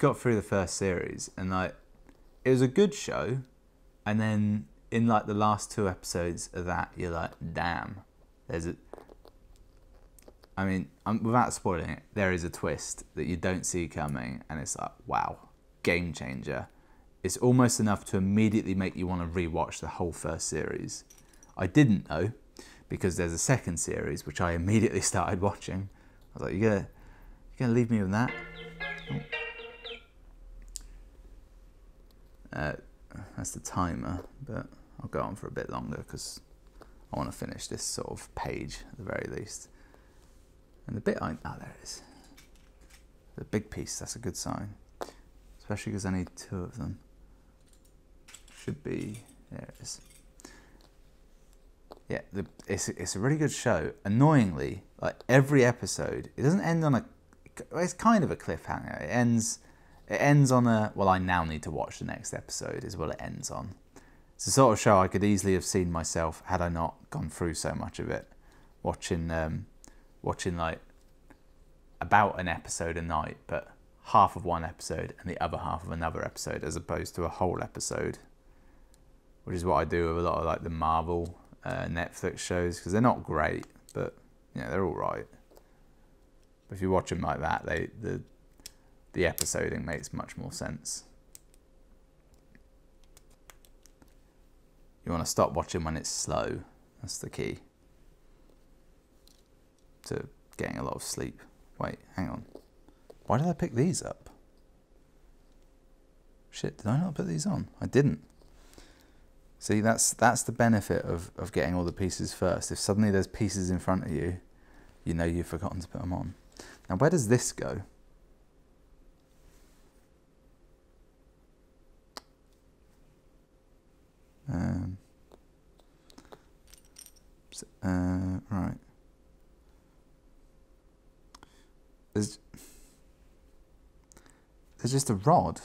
got through the first series, and like it was a good show, and then in like the last two episodes of that, you're like, damn, there's a. I mean, without spoiling it, there is a twist that you don't see coming, and it's like, wow, game changer. It's almost enough to immediately make you want to rewatch the whole first series. I didn't though, because there's a second series which I immediately started watching. I was like, you're gonna leave me with that? Oh. That's the timer, but I'll go on for a bit longer because I want to finish this sort of page at the very least. And the bit there it is. The big piece, that's a good sign. Especially because I need two of them. Should be, there it is. Yeah, it's a really good show. Annoyingly, like every episode, it doesn't end on a. It's kind of a cliffhanger. It ends on a. Well, I now need to watch the next episode. Is what it ends on. It's the sort of show I could easily have seen myself had I not gone through so much of it, watching like about an episode a night, but half of one episode and the other half of another episode, as opposed to a whole episode, which is what I do with a lot of like the Marvel. Netflix shows, because they're not great, but yeah, they're all right. But if you watch them like that, the episoding makes much more sense. You want to stop watching when it's slow. That's the key to getting a lot of sleep. Wait, hang on. Why did I pick these up? Shit, did I not put these on? I didn't. See, that's the benefit of getting all the pieces first. If suddenly there's pieces in front of you, you know you've forgotten to put them on. Now, where does this go? Right. There's just a rod.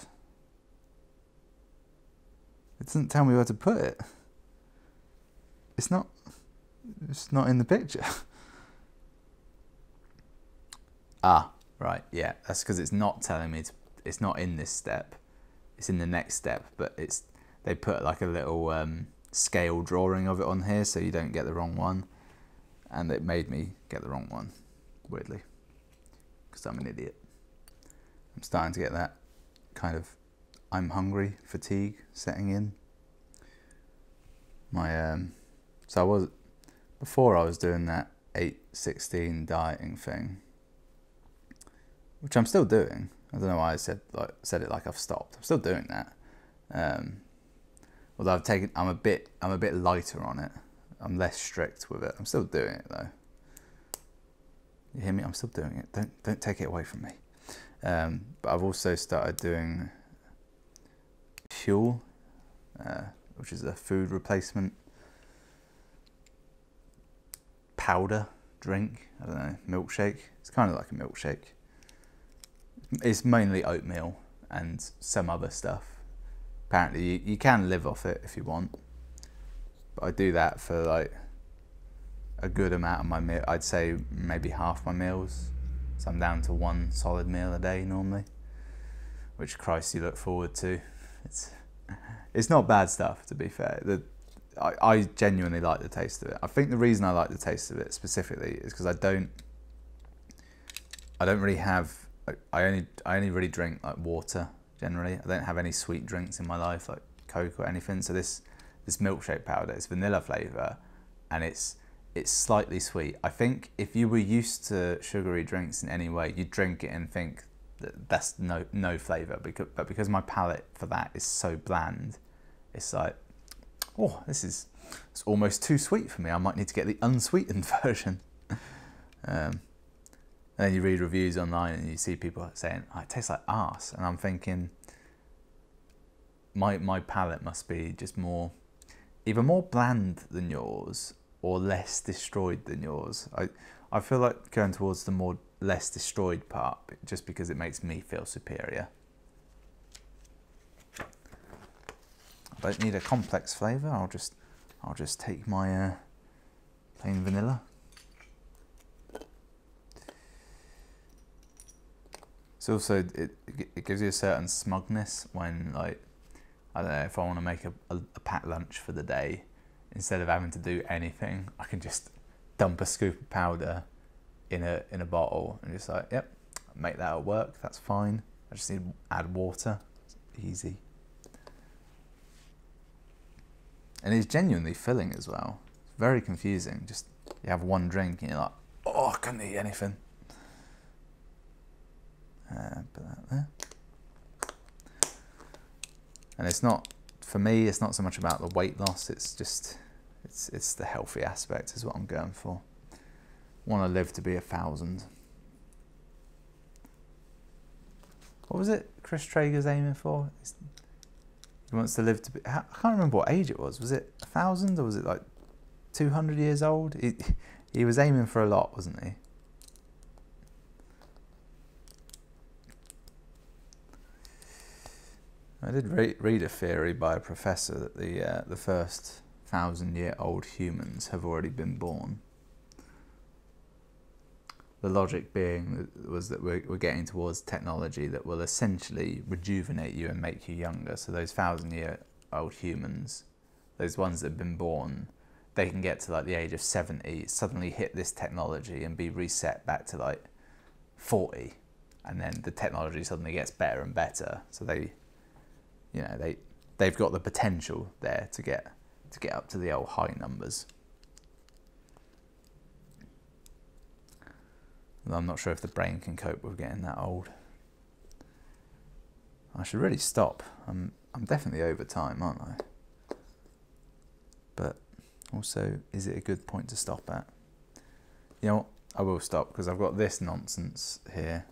It doesn't tell me where to put it. It's not in the picture. Ah, right, yeah. That's because it's not telling me. It's not in this step. It's in the next step, but they put like a little scale drawing of it on here, so you don't get the wrong one. And it made me get the wrong one, weirdly, because I'm an idiot. I'm starting to get that kind of. I'm hungry, fatigue setting in. So I was, before I was doing that 8-16 dieting thing, which I'm still doing. I don't know why I said it like I've stopped. I'm still doing that. Although I'm a bit lighter on it. I'm less strict with it. I'm still doing it though. You hear me? I'm still doing it. Don't take it away from me. But I've also started doing. Fuel which is a food replacement. Powder drink, I don't know, milkshake. It's kind of like a milkshake. It's mainly oatmeal and some other stuff. Apparently you can live off it if you want, but I do that for like a good amount of my meal. I'd say maybe half my meals, so I'm down to one solid meal a day normally, which Christ you look forward to. It's not bad stuff, to be fair. I genuinely like the taste of it. I think the reason I like the taste of it specifically is because I don't really have, I only really drink like water generally. I don't have any sweet drinks in my life like Coke or anything. So this milkshake powder is vanilla flavour and it's slightly sweet. I think if you were used to sugary drinks in any way, you'd drink it and think that that's no flavour. But because my palate for that is so bland, it's like, oh, it's almost too sweet for me. I might need to get the unsweetened version. And then you read reviews online and you see people saying, oh, it tastes like arse. And I'm thinking, my palate must be just more, either more bland than yours or less destroyed than yours. I feel like going towards the more less destroyed part just because it makes me feel superior. I don't need a complex flavour. I'll just take my plain vanilla. It's also it gives you a certain smugness when, like, I don't know, if I want to make a packed lunch for the day, instead of having to do anything, I can just dump a scoop of powder in a bottle and just like, yep, make that at work. That's fine. I just need to add water. It's easy. And it's genuinely filling as well. It's very confusing. Just you have one drink and you're like, oh, I couldn't eat anything. Put that there. And it's not, for me, it's not so much about the weight loss. It's just, it's the healthy aspect is what I'm going for. Want to live to be 1,000. What was it Chris Traeger's aiming for? He wants to live to be, I can't remember what age it was. Was it 1,000 or was it like 200 years old? He was aiming for a lot, wasn't he? I did read a theory by a professor that the first 1,000-year-old humans have already been born. The logic being was that we're getting towards technology that will essentially rejuvenate you and make you younger. So those 1,000-year-old humans, those ones that have been born, they can get to like the age of 70, suddenly hit this technology and be reset back to like 40. And then the technology suddenly gets better and better. So they, you know, they've got the potential there to get up to the old high numbers. I'm not sure if the brain can cope with getting that old. I should really stop. I'm definitely over time, aren't I? But also, is it a good point to stop at? You know what? I will stop because I've got this nonsense here.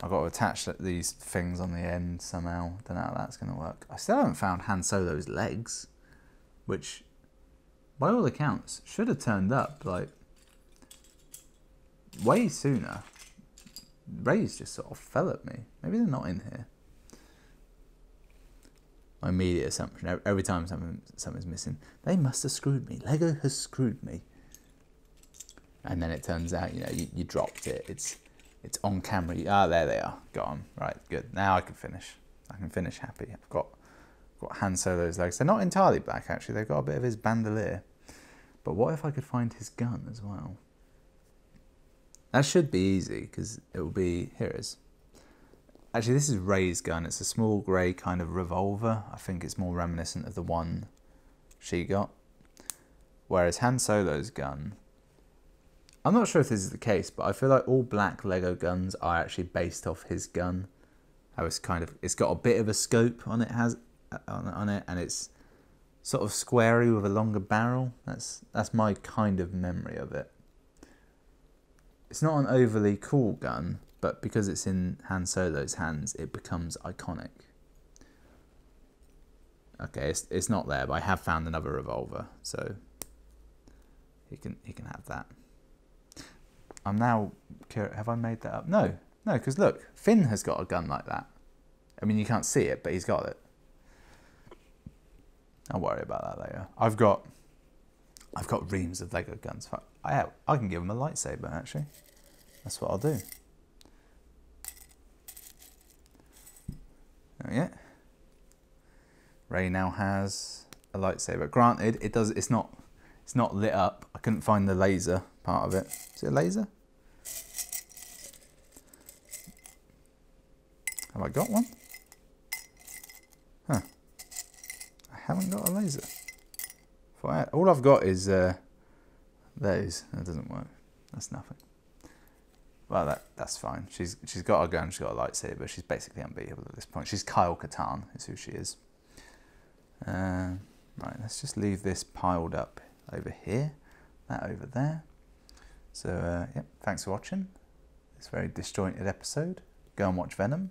I've got to attach these things on the end somehow. Don't know how that's going to work. I still haven't found Han Solo's legs, which, by all accounts, should have turned up like way sooner. Rey's just sort of fell at me. Maybe they're not in here. My immediate assumption, every time something's missing, they must have screwed me. LEGO has screwed me. And then it turns out, you know, you dropped it. It's on camera. Ah, there they are. Got them. Right, good. Now I can finish. I can finish happy. I've got Han Solo's legs. They're not entirely black, actually. They've got a bit of his bandolier. But what if I could find his gun as well? That should be easy, because it will be... Here it is. Actually, this is Rey's gun. It's a small grey kind of revolver. I think it's more reminiscent of the one she got. Whereas Han Solo's gun... I'm not sure if this is the case, but I feel like all black LEGO guns are actually based off his gun. How it's kind of... It's got a bit of a scope on it, and it's sort of squarey with a longer barrel. That's my kind of memory of it. It's not an overly cool gun, but because it's in Han Solo's hands, it becomes iconic. Okay, it's not there, but I have found another revolver, so he can have that. I'm now curious, have I made that up? No, no, because look, Finn has got a gun like that. I mean, you can't see it, but he's got it. I'll worry about that later. I've got reams of LEGO guns. I can give him a lightsaber, actually. That's what I'll do. Oh yeah. Rey now has a lightsaber. Granted, it's not lit up. I couldn't find the laser part of it. Is it a laser? Have I got one? Huh. I haven't got a laser. All I've got is those. That doesn't work. That's nothing. Well, that's fine. She's got a gun. She's got a lightsaber. She's basically unbeatable at this point. She's Kyle Katarn is who she is. Right, let's just leave this piled up over here, that over there. So, yep, thanks for watching this very disjointed episode. Go and watch Venom.